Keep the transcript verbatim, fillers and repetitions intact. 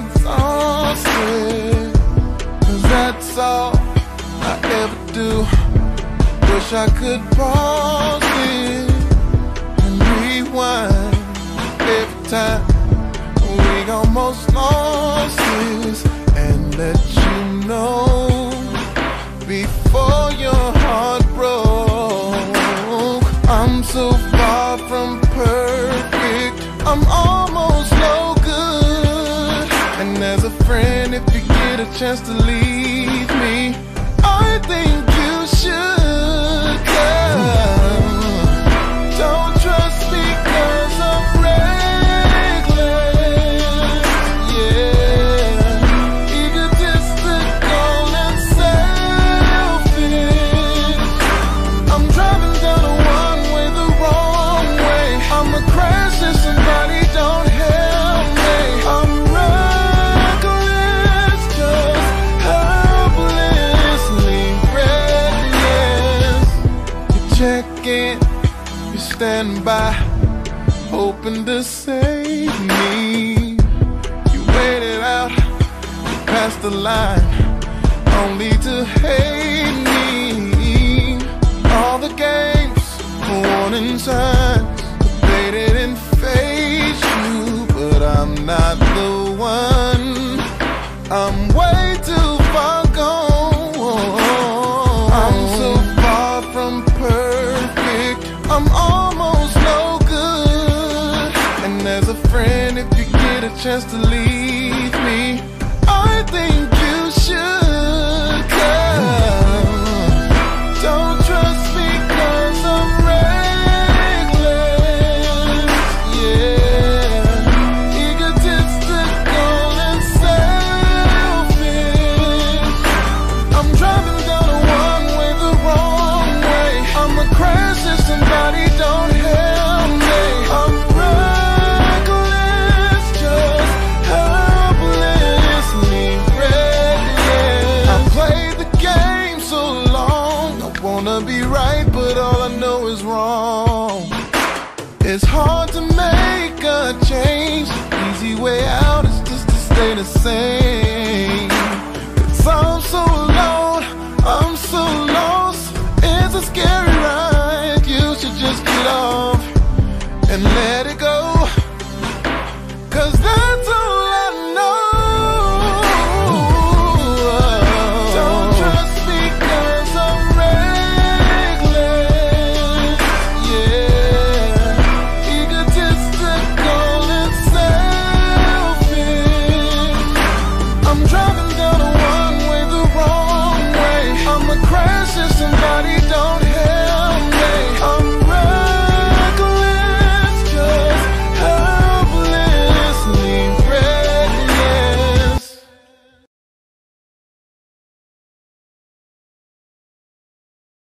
exhausted, 'cause that's all I ever do. Wish I could pause it and rewind every time we almost lost this, and let you know before your heart broke. I'm so far from perfect, I'm almost no good. And as a friend, if you get a chance to leave me, I think you should come. Don't trust me 'cause I'm ready. Stand by, hoping to save me. You waited out, you passed the line, only to hate me. All the games, warning signs, they didn't faze you, but I'm not the one. I'm way too far gone. I'm so far from perfect, I'm all friend, if you get a chance to leave me, I think you should come. Don't trust me 'cause I'm reckless, yeah, egotistical and selfish. I'm driving down a one-way the wrong way. I'ma crash if somebody don't help me. I'm be right, but all I know is wrong. It's hard to make a change. The easy way out is just to stay the same. 'Cause I'm so alone, I'm so lost. It's a scary ride.